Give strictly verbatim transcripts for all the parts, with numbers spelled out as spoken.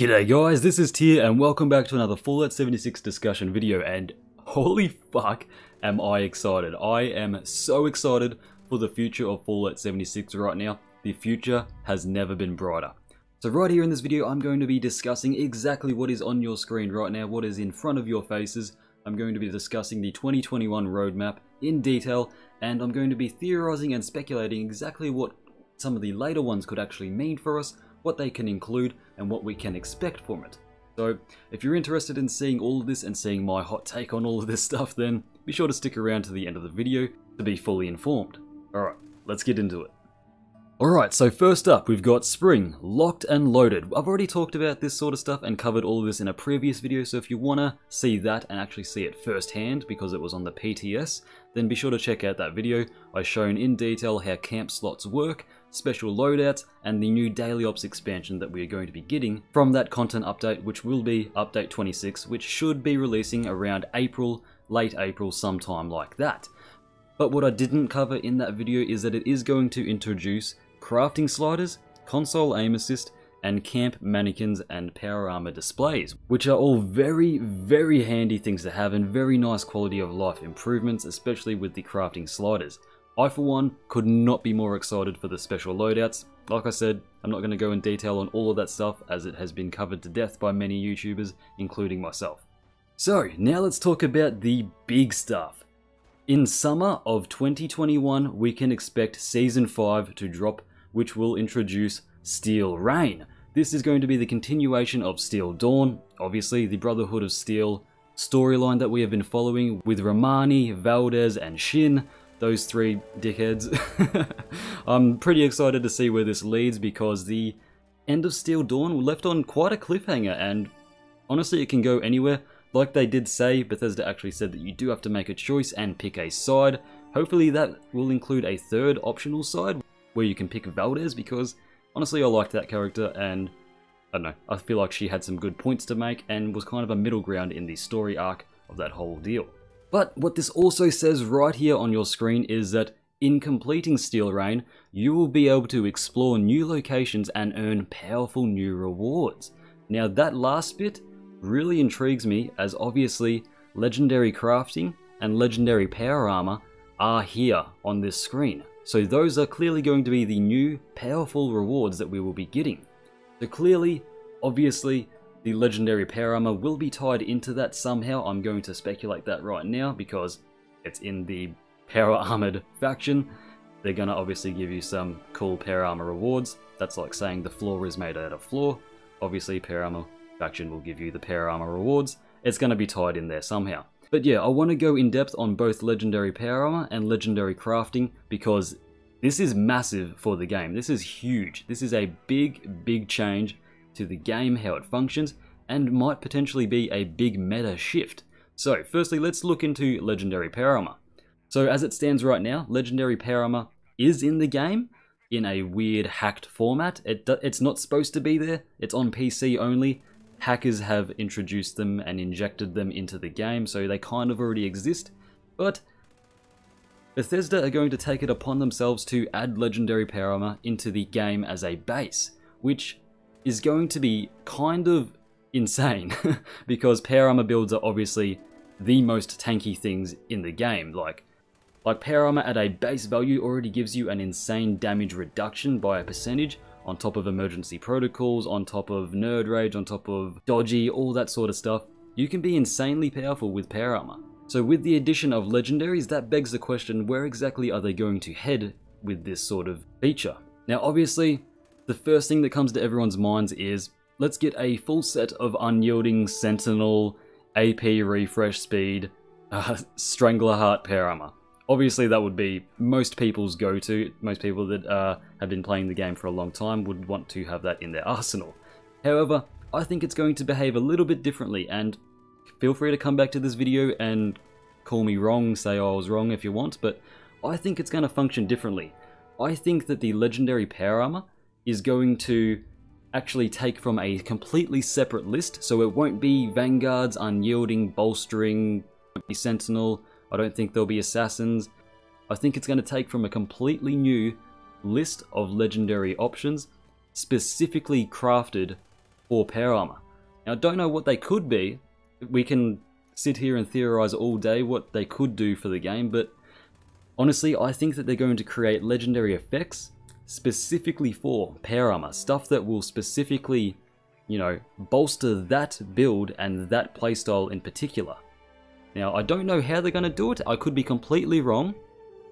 G'day guys, this is T Y R and welcome back to another Fallout seventy-six discussion video, and holy fuck am I excited. I am so excited for the future of Fallout seventy-six right now. The future has never been brighter. So right here in this video, I'm going to be discussing exactly what is on your screen right now, what is in front of your faces. I'm going to be discussing the twenty twenty-one roadmap in detail, and I'm going to be theorizing and speculating exactly what some of the later ones could actually mean for us, what they can include, and what we can expect from it. So if you're interested in seeing all of this and seeing my hot take on all of this stuff, then be sure to stick around to the end of the video to be fully informed. Alright, let's get into it. Alright, so first up we've got Spring, Locked and Loaded. I've already talked about this sort of stuff and covered all of this in a previous video, so if you want to see that and actually see it firsthand because it was on the P T S, then be sure to check out that video. I've shown in detail how camp slots work, special loadouts, and the new Daily Ops expansion that we are going to be getting from that content update, which will be update twenty-six, which should be releasing around April, late April, sometime like that. But what I didn't cover in that video is that it is going to introduce crafting sliders, console aim assist, and camp mannequins and power armor displays, which are all very, very handy things to have and very nice quality of life improvements, especially with the crafting sliders. I, for one, could not be more excited for the special loadouts. Like I said, I'm not going to go in detail on all of that stuff as it has been covered to death by many YouTubers, including myself. So, now let's talk about the big stuff. In summer of twenty twenty-one, we can expect Season five to drop, which will introduce Steel Reign. This is going to be the continuation of Steel Dawn, obviously the Brotherhood of Steel storyline that we have been following with Romani, Valdez, and Shin. Those three dickheads. I'm pretty excited to see where this leads because the end of Steel Dawn left on quite a cliffhanger, and honestly it can go anywhere. Like they did say, Bethesda actually said that you do have to make a choice and pick a side. Hopefully that will include a third optional side where you can pick Valdez, because honestly I liked that character and I don't know, I feel like she had some good points to make and was kind of a middle ground in the story arc of that whole deal. But what this also says right here on your screen is that in completing Steel Reign, you will be able to explore new locations and earn powerful new rewards. Now that last bit really intrigues me, as obviously Legendary Crafting and Legendary Power Armor are here on this screen. So those are clearly going to be the new powerful rewards that we will be getting. So clearly, obviously, the Legendary Power Armor will be tied into that somehow. I'm going to speculate that right now because it's in the Power Armored faction. They're going to obviously give you some cool Power Armor rewards. That's like saying the floor is made out of floor. Obviously, Power Armor faction will give you the Power Armor rewards. It's going to be tied in there somehow. But yeah, I want to go in depth on both Legendary Power Armor and Legendary Crafting because this is massive for the game. This is huge. This is a big, big change to the game, how it functions, and might potentially be a big meta shift. So firstly, let's look into Legendary Power Armor. So as it stands right now, Legendary Power Armor is in the game in a weird hacked format. It it's not supposed to be there. It's on P C only. Hackers have introduced them and injected them into the game, so they kind of already exist, but Bethesda are going to take it upon themselves to add Legendary Power Armor into the game as a base, which is going to be kind of insane because power armor builds are obviously the most tanky things in the game. Like, like power armor at a base value already gives you an insane damage reduction by a percentage on top of emergency protocols, on top of nerd rage, on top of dodgy, all that sort of stuff. You can be insanely powerful with power armor. So with the addition of legendaries, that begs the question, where exactly are they going to head with this sort of feature? Now obviously, the first thing that comes to everyone's minds is, let's get a full set of Unyielding, Sentinel, A P refresh speed, uh, Strangler Heart power armor. Obviously that would be most people's go-to. Most people that uh, have been playing the game for a long time would want to have that in their arsenal. However, I think it's going to behave a little bit differently, and feel free to come back to this video and call me wrong, say I was wrong if you want, but I think it's going to function differently. I think that the Legendary Power Armor is going to actually take from a completely separate list, so it won't be Vanguards, Unyielding, Bolstering, won't be Sentinel, I don't think there'll be Assassins. I think it's going to take from a completely new list of legendary options, specifically crafted or power armor. Now, I don't know what they could be. We can sit here and theorize all day what they could do for the game, but honestly, I think that they're going to create legendary effects specifically for power armor, stuff that will specifically, you know, bolster that build and that playstyle in particular. Now, I don't know how they're going to do it. I could be completely wrong,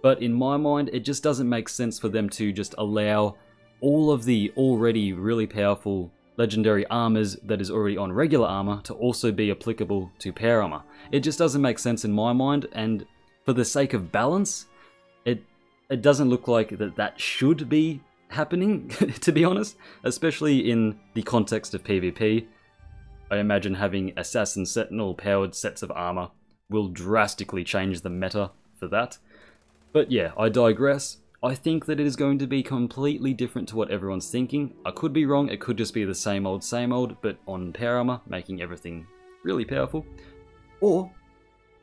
but in my mind, it just doesn't make sense for them to just allow all of the already really powerful legendary armors that is already on regular armor to also be applicable to power armor. It just doesn't make sense in my mind, and for the sake of balance, it it doesn't look like that that should be happening, to be honest, especially in the context of PvP. I imagine having Assassin Sentinel powered sets of armor will drastically change the meta for that. But yeah, I digress. I think that it is going to be completely different to what everyone's thinking. I could be wrong, it could just be the same old same old, but on power armor, making everything really powerful. Or,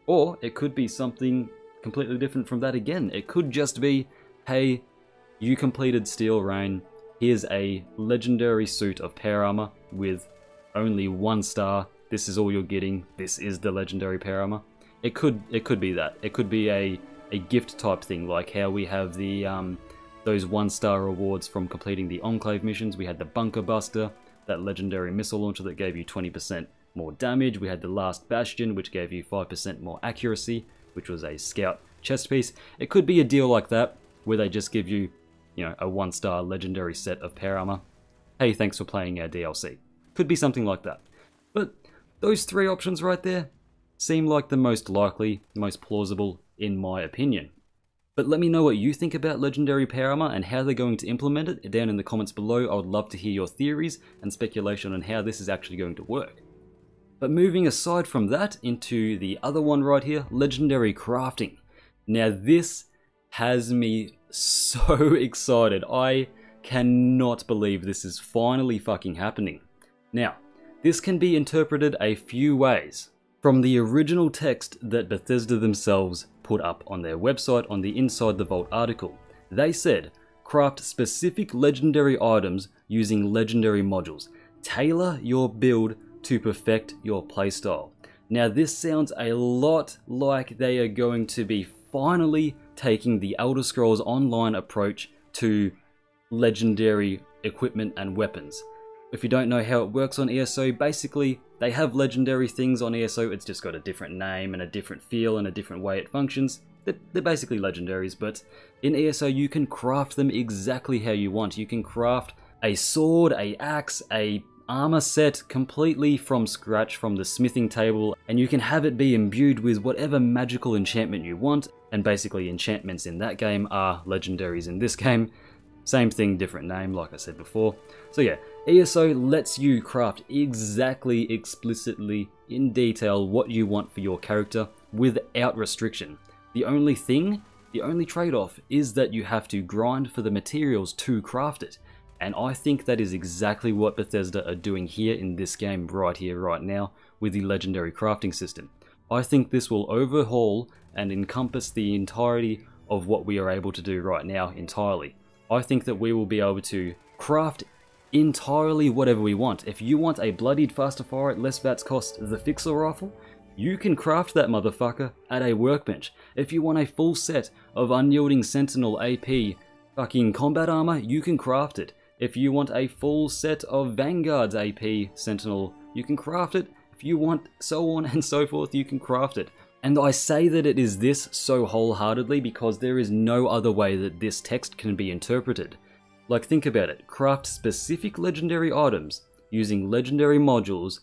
or it could be something completely different from that again. It could just be, hey, you completed Steel Reign, here's a legendary suit of power armor with only one star, this is all you're getting, this is the legendary power armor. It could, it could be that. It could be a a gift type thing, like how we have the um, those one star rewards from completing the Enclave missions. We had the Bunker Buster, that legendary missile launcher that gave you twenty percent more damage. We had the Last Bastion, which gave you five percent more accuracy, which was a scout chest piece. It could be a deal like that, where they just give you, you know, a one star legendary set of power armor. Hey, thanks for playing our D L C. Could be something like that. But those three options right there seem like the most likely, most plausible, in my opinion. But let me know what you think about legendary power armor and how they're going to implement it down in the comments below. I would love to hear your theories and speculation on how this is actually going to work. But moving aside from that into the other one right here, legendary crafting. Now this has me so excited. I cannot believe this is finally fucking happening. Now, this can be interpreted a few ways. From the original text that Bethesda themselves put up on their website on the Inside the Vault article, they said, craft specific legendary items using legendary modules. Tailor your build to perfect your playstyle. Now this sounds a lot like they are going to be finally taking the Elder Scrolls Online approach to legendary equipment and weapons. If you don't know how it works on E S O, basically they have legendary things on E S O, it's just got a different name and a different feel and a different way it functions. They're, they're basically legendaries, but in E S O you can craft them exactly how you want. You can craft a sword, a axe, a armor set completely from scratch from the smithing table, and you can have it be imbued with whatever magical enchantment you want, and basically enchantments in that game are legendaries in this game. Same thing, different name, like I said before. So yeah, E S O lets you craft exactly, explicitly, in detail what you want for your character without restriction. The only thing, the only trade-off is that you have to grind for the materials to craft it. And I think that is exactly what Bethesda are doing here in this game right here, right now, with the legendary crafting system. I think this will overhaul and encompass the entirety of what we are able to do right now entirely. I think that we will be able to craft entirely whatever we want. If you want a bloodied, faster fire at less V A T S cost, the Fixer Rifle, you can craft that motherfucker at a workbench. If you want a full set of Unyielding Sentinel A P fucking combat armor, you can craft it. If you want a full set of Vanguard's A P Sentinel, you can craft it. If you want so on and so forth, you can craft it. And I say that it is this so wholeheartedly because there is no other way that this text can be interpreted. Like, think about it, craft specific legendary items using legendary modules,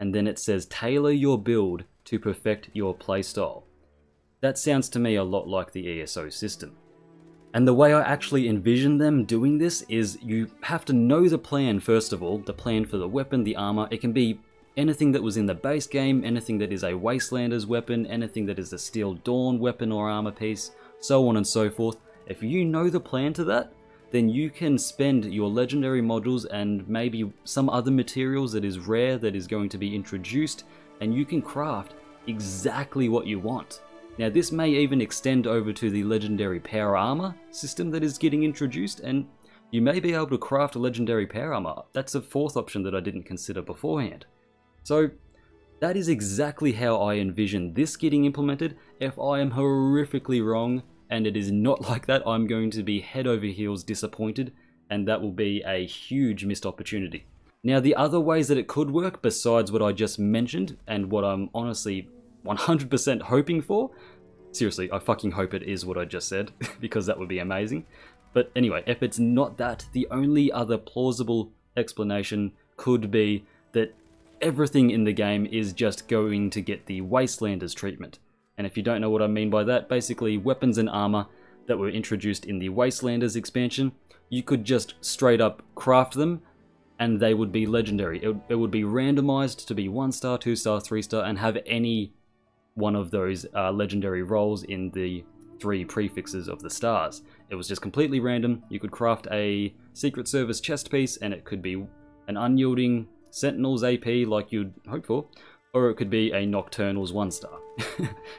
and then it says tailor your build to perfect your playstyle. That sounds to me a lot like the E S O system. And the way I actually envision them doing this is you have to know the plan first of all, the plan for the weapon, the armor, it can be anything that was in the base game, anything that is a Wastelanders weapon, anything that is a Steel Dawn weapon or armor piece, so on and so forth. If you know the plan to that, then you can spend your legendary modules and maybe some other materials that is rare that is going to be introduced, and you can craft exactly what you want. Now this may even extend over to the legendary power armor system that is getting introduced, and You may be able to craft a legendary power armor. That's a fourth option that I didn't consider beforehand. So that is exactly how I envision this getting implemented. If I am horrifically wrong and it is not like that, I'm going to be head over heels disappointed, and that will be a huge missed opportunity. Now, the other ways that it could work, besides what I just mentioned and what I'm honestly one hundred percent hoping for, seriously, I fucking hope it is what I just said, because that would be amazing. But anyway, if it's not that, the only other plausible explanation could be that everything in the game is just going to get the Wastelanders treatment. And if you don't know what I mean by that, basically weapons and armor that were introduced in the Wastelanders expansion, you could just straight up craft them, and they would be legendary. It, it would be randomized to be one star, two star, three star, and have any one of those uh, legendary roles in the three prefixes of the stars. It was just completely random. You could craft a Secret Service chest piece, and it could be an Unyielding Sentinel's A P, like you'd hope for, or it could be a Nocturnal's one star.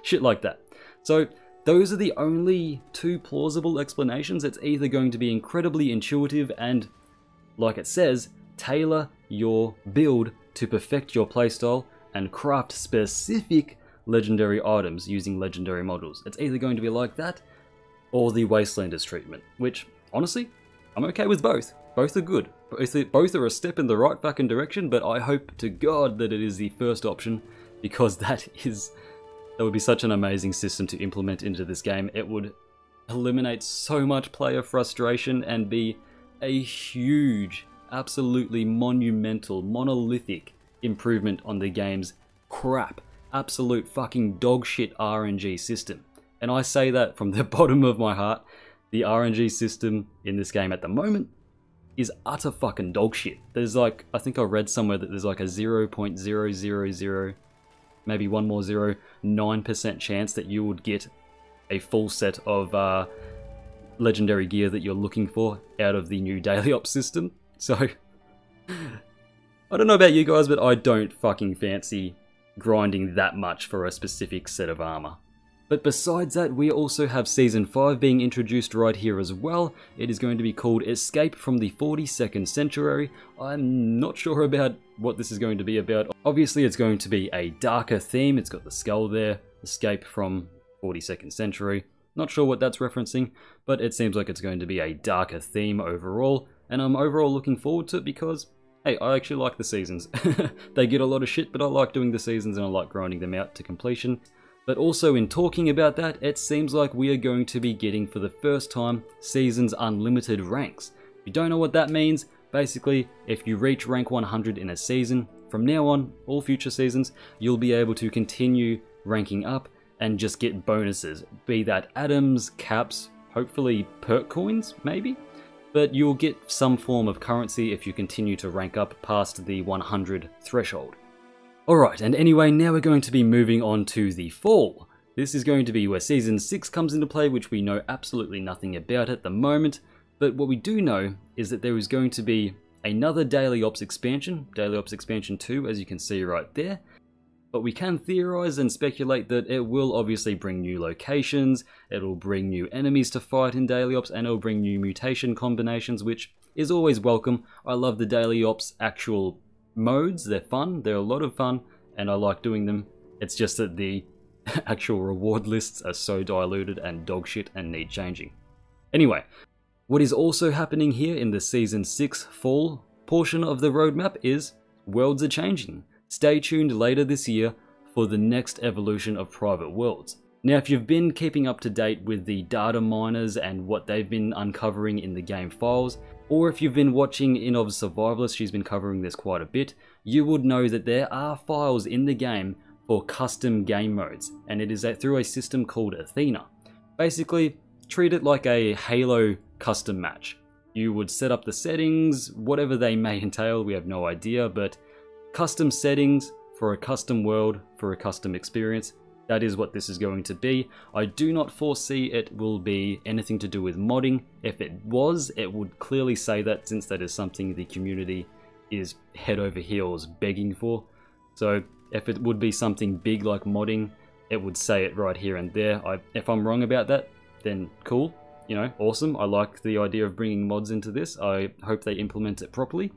Shit like that. So those are the only two plausible explanations. It's either going to be incredibly intuitive and, like it says, tailor your build to perfect your playstyle and craft specific legendary items using legendary modules. It's either going to be like that or the Wastelanders treatment, which, honestly, I'm okay with both. Both are good. Both are a step in the right fucking direction, but I hope to God that it is the first option, because that is, that would be such an amazing system to implement into this game. It would eliminate so much player frustration and be a huge, absolutely monumental, monolithic improvement on the game's crap, absolute fucking dog shit R N G system. And I say that from the bottom of my heart. The R N G system in this game at the moment is utter fucking dog shit. There's like, I think I read somewhere that there's like a zero point zero zero zero, maybe one more zero, nine percent chance that you would get a full set of uh, legendary gear that you're looking for out of the new Daily Ops system. So, I don't know about you guys, but I don't fucking fancy grinding that much for a specific set of armor. But besides that, we also have Season five being introduced right here as well. It is going to be called Escape from the forty-second Century. I'm not sure about what this is going to be about. Obviously, it's going to be a darker theme. It's got the skull there, Escape from forty-second Century. Not sure what that's referencing, but it seems like it's going to be a darker theme overall. And I'm overall looking forward to it because, hey, I actually like the seasons. They get a lot of shit, but I like doing the seasons and I like grinding them out to completion. But also in talking about that, it seems like we are going to be getting for the first time Seasons Unlimited Ranks. If you don't know what that means, basically if you reach rank one hundred in a season, from now on, all future seasons, you'll be able to continue ranking up and just get bonuses. Be that atoms, caps, hopefully perk coins, maybe? But you'll get some form of currency if you continue to rank up past the one hundred threshold. Alright, and anyway, now we're going to be moving on to the fall. This is going to be where Season six comes into play, which we know absolutely nothing about at the moment. But what we do know is that there is going to be another Daily Ops expansion, Daily Ops Expansion two, as you can see right there. But we can theorize and speculate that it will obviously bring new locations, it'll bring new enemies to fight in Daily Ops, and it'll bring new mutation combinations, which is always welcome. I love the Daily Ops actual modes, they're fun, they're a lot of fun, and I like doing them. It's just that the actual reward lists are so diluted and dog shit and need changing. Anyway, what is also happening here in the Season six fall portion of the roadmap is worlds are changing. Stay tuned later this year for the next evolution of Private Worlds. Now, if you've been keeping up to date with the data miners and what they've been uncovering in the game files, or if you've been watching Inov Survivalist, she's been covering this quite a bit, you would know that there are files in the game for custom game modes, and it is through a system called Athena. Basically, treat it like a Halo custom match. You would set up the settings, whatever they may entail, we have no idea, but custom settings for a custom world, for a custom experience. That is what this is going to be. I do not foresee it will be anything to do with modding. If it was, it would clearly say that, since that is something the community is head over heels begging for. So if it would be something big like modding, it would say it right here and there. I, if I'm wrong about that, then cool. you know, awesome. I like the idea of bringing mods into this. I hope they implement it properly.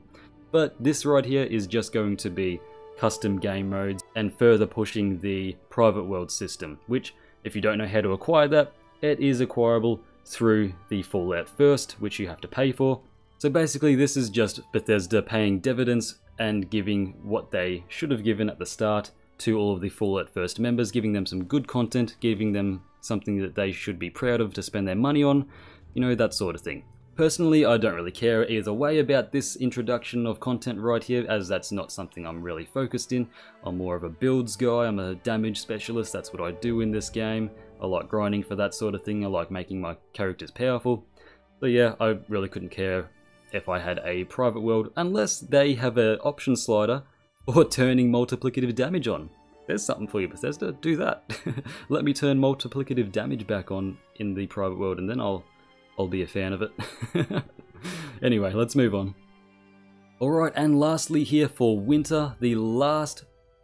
But this right here is just going to be custom game modes and further pushing the private world system, which, if you don't know how to acquire that, it is acquirable through the Fallout First, which you have to pay for. So basically this is just Bethesda paying dividends and giving what they should have given at the start to all of the Fallout First members, giving them some good content, giving them something that they should be proud of to spend their money on, you know, that sort of thing. Personally, I don't really care either way about this introduction of content right here, as that's not something I'm really focused in. I'm more of a builds guy, I'm a damage specialist, that's what I do in this game. I like grinding for that sort of thing, I like making my characters powerful. So yeah, I really couldn't care if I had a private world, unless they have an option slider or turning multiplicative damage on. There's something for you, Bethesda, do that. Let me turn multiplicative damage back on in the private world and then I'll I'll be a fan of it. Anyway, let's move on. Alright, and lastly here for winter, the last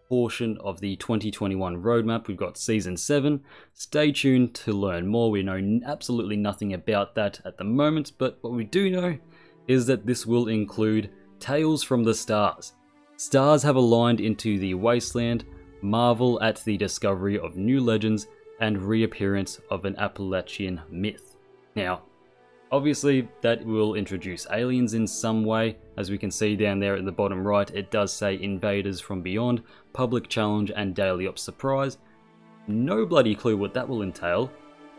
portion of the twenty twenty-one roadmap, we've got Season seven. Stay tuned to learn more. We know absolutely nothing about that at the moment, but what we do know is that this will include Tales from the Stars. Stars have aligned into the Wasteland, marvel at the discovery of new legends, and reappearance of an Appalachian myth. Now, obviously that will introduce aliens in some way. As we can see down there at the bottom right, it does say invaders from beyond, public challenge and daily ops surprise. No bloody clue what that will entail.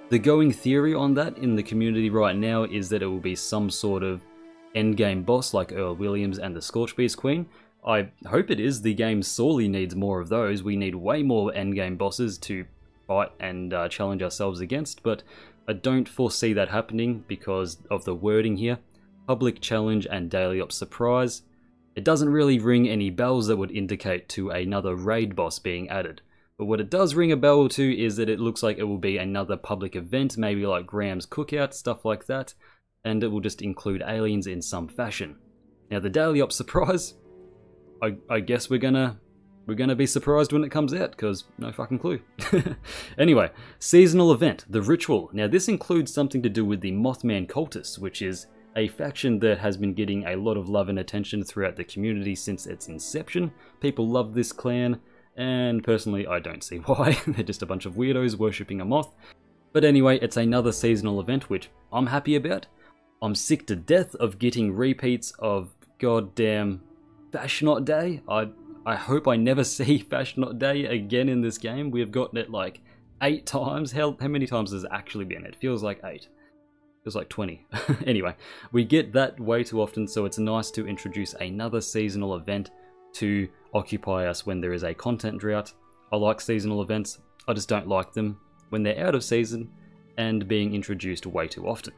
The going theory on that in the community right now is that it will be some sort of endgame boss like Earl Williams and the Scorch Beast Queen. I hope it is. The game sorely needs more of those. We need way more endgame bosses to fight and uh, challenge ourselves against, but I don't foresee that happening because of the wording here. Public challenge and daily ops surprise. It doesn't really ring any bells that would indicate to another raid boss being added. But what it does ring a bell to is that it looks like it will be another public event, maybe like Graham's Cookout, stuff like that, and it will just include aliens in some fashion. Now the daily ops surprise, I, I guess we're gonna we're gonna be surprised when it comes out, because no fucking clue. Anyway, seasonal event, the Ritual. Now this includes something to do with the Mothman cultists, which is a faction that has been getting a lot of love and attention throughout the community since its inception. People love this clan, and personally I don't see why. They're just a bunch of weirdos worshipping a moth. But anyway, it's another seasonal event, which I'm happy about. I'm sick to death of getting repeats of goddamn Fasnacht Day. I I hope I never see Fasnacht Day again in this game. We have gotten it like eight times. How, how many times has it actually been? It feels like eight. It feels like twenty. Anyway, we get that way too often, so it's nice to introduce another seasonal event to occupy us when there is a content drought. I like seasonal events. I just don't like them when they're out of season and being introduced way too often.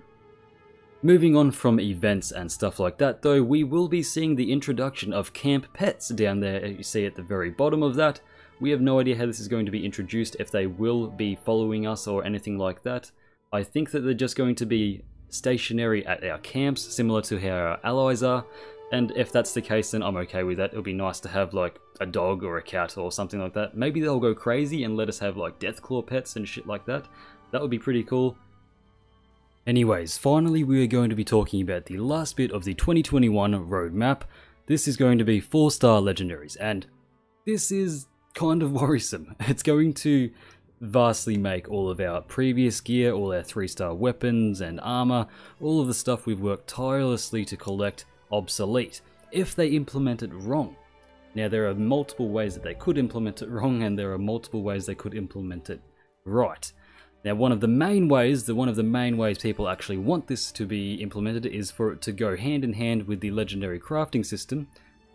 Moving on from events and stuff like that though, we will be seeing the introduction of camp pets down there, as you see at the very bottom of that. We have no idea how this is going to be introduced, if they will be following us or anything like that. I think that they're just going to be stationary at our camps, similar to how our allies are, and if that's the case then I'm okay with that. It'll be nice to have like a dog or a cat or something like that. Maybe they'll go crazy and let us have like Deathclaw pets and shit like that. That would be pretty cool. Anyways, finally we are going to be talking about the last bit of the twenty twenty-one roadmap. This is going to be four star legendaries, and this is kind of worrisome. It's going to vastly make all of our previous gear, all our three star weapons and armor, all of the stuff we've worked tirelessly to collect, obsolete, if they implement it wrong. Now there are multiple ways that they could implement it wrong, and there are multiple ways they could implement it right. Now one of the main ways, the one of the main ways people actually want this to be implemented is for it to go hand in hand with the legendary crafting system,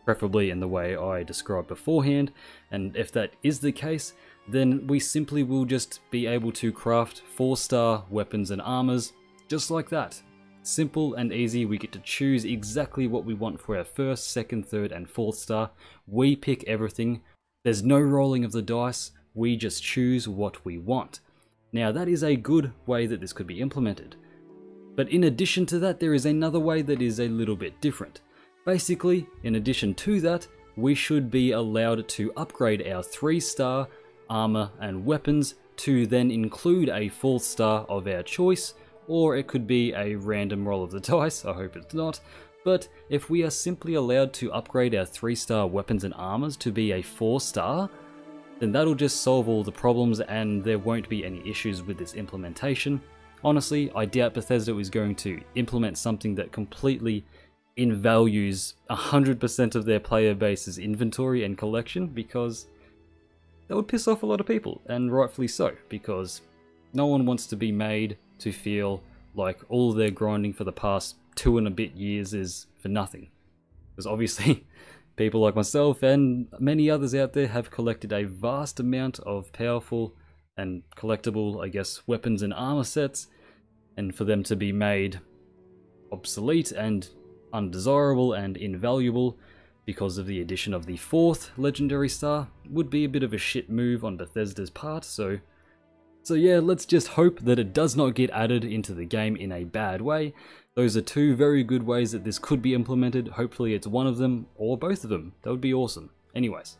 preferably in the way I described beforehand, and if that is the case, then we simply will just be able to craft four star weapons and armors, just like that. Simple and easy, we get to choose exactly what we want for our first, second, third and fourth star. We pick everything, there's no rolling of the dice, we just choose what we want. Now that is a good way that this could be implemented. But in addition to that, there is another way that is a little bit different. Basically, in addition to that, we should be allowed to upgrade our three star armor and weapons to then include a fourth star of our choice, or it could be a random roll of the dice, I hope it's not, but if we are simply allowed to upgrade our three star weapons and armors to be a four star, then that'll just solve all the problems and there won't be any issues with this implementation. Honestly, I doubt Bethesda is going to implement something that completely invalues one hundred percent of their player base's inventory and collection, because that would piss off a lot of people, and rightfully so, because no one wants to be made to feel like all their grinding for the past two and a bit years is for nothing. Because obviously, people like myself and many others out there have collected a vast amount of powerful and collectible, I guess, weapons and armor sets, and for them to be made obsolete and undesirable and invaluable because of the addition of the fourth legendary star would be a bit of a shit move on Bethesda's part, so so yeah, let's just hope that it does not get added into the game in a bad way. Those are two very good ways that this could be implemented. Hopefully it's one of them or both of them. That would be awesome. Anyways.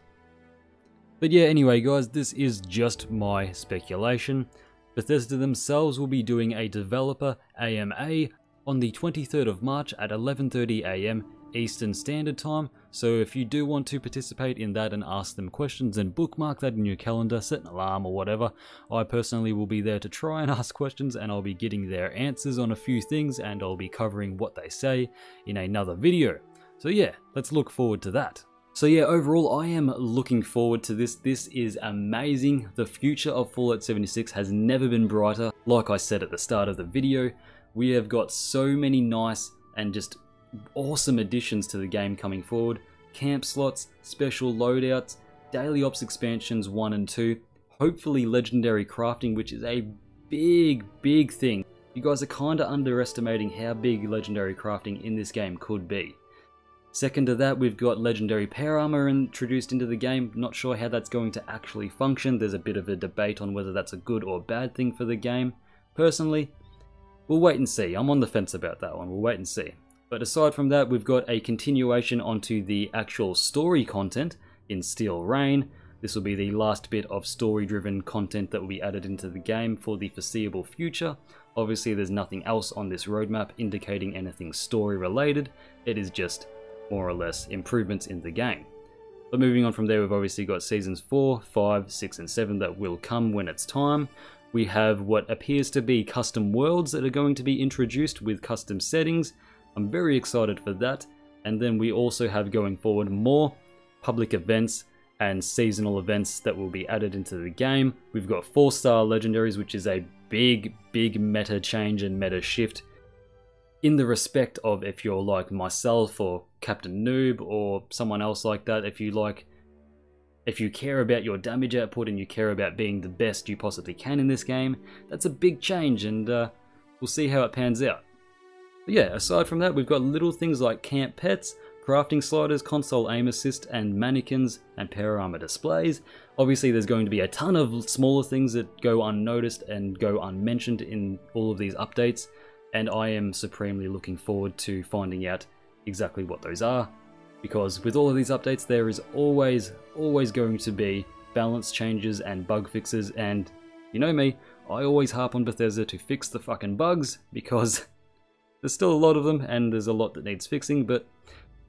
But yeah, anyway guys, this is just my speculation. Bethesda themselves will be doing a developer A M A on the twenty-third of March at eleven thirty A M Eastern Standard Time, so if you do want to participate in that and ask them questions, then bookmark that in your calendar, set an alarm or whatever. I personally will be there to try and ask questions, and I'll be getting their answers on a few things, and I'll be covering what they say in another video. So yeah, let's look forward to that. So yeah, overall I am looking forward to this. This is amazing. The future of Fallout seventy-six has never been brighter. Like I said at the start of the video, we have got so many nice and just awesome additions to the game coming forward. Camp slots, special loadouts, Daily Ops expansions one and two, hopefully Legendary Crafting, which is a big, big thing. You guys are kinda underestimating how big Legendary Crafting in this game could be. Second to that, we've got Legendary Power Armor introduced into the game. Not sure how that's going to actually function. There's a bit of a debate on whether that's a good or bad thing for the game. Personally, we'll wait and see. I'm on the fence about that one. We'll wait and see. But aside from that, we've got a continuation onto the actual story content in Steel Reign. This will be the last bit of story-driven content that will be added into the game for the foreseeable future. Obviously, there's nothing else on this roadmap indicating anything story-related. It is just more or less improvements in the game. But moving on from there, we've obviously got seasons four, five, six and seven that will come when it's time. We have what appears to be custom worlds that are going to be introduced with custom settings. I'm very excited for that. And then we also have going forward more public events and seasonal events that will be added into the game. We've got four star legendaries, which is a big, big meta change and meta shift, in the respect of if you're like myself or Captain Noob or someone else like that, if you like, if you care about your damage output and you care about being the best you possibly can in this game, that's a big change, and uh, we'll see how it pans out. But yeah, aside from that, we've got little things like camp pets, crafting sliders, console aim assist, and mannequins and power armor displays. Obviously, there's going to be a ton of smaller things that go unnoticed and go unmentioned in all of these updates, and I am supremely looking forward to finding out exactly what those are, because with all of these updates there is always, always going to be balance changes and bug fixes, and you know me, I always harp on Bethesda to fix the fucking bugs, because there's still a lot of them and there's a lot that needs fixing, but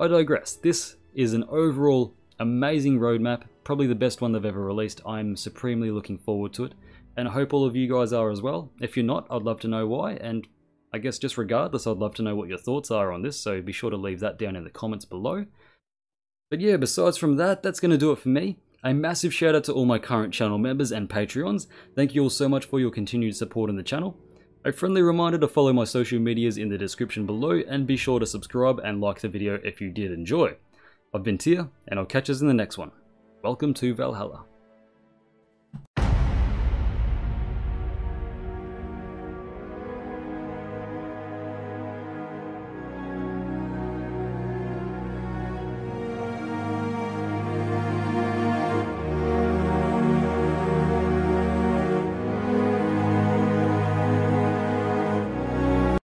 I digress. This is an overall amazing roadmap, probably the best one they've ever released. I'm supremely looking forward to it, and I hope all of you guys are as well. If you're not, I'd love to know why, and I guess just regardless, I'd love to know what your thoughts are on this, so be sure to leave that down in the comments below. But yeah, besides from that, that's going to do it for me. A massive shout out to all my current channel members and Patreons. Thank you all so much for your continued support on the channel. A friendly reminder to follow my social medias in the description below, and be sure to subscribe and like the video if you did enjoy. I've been T Y R, and I'll catch us in the next one. Welcome to Valhalla.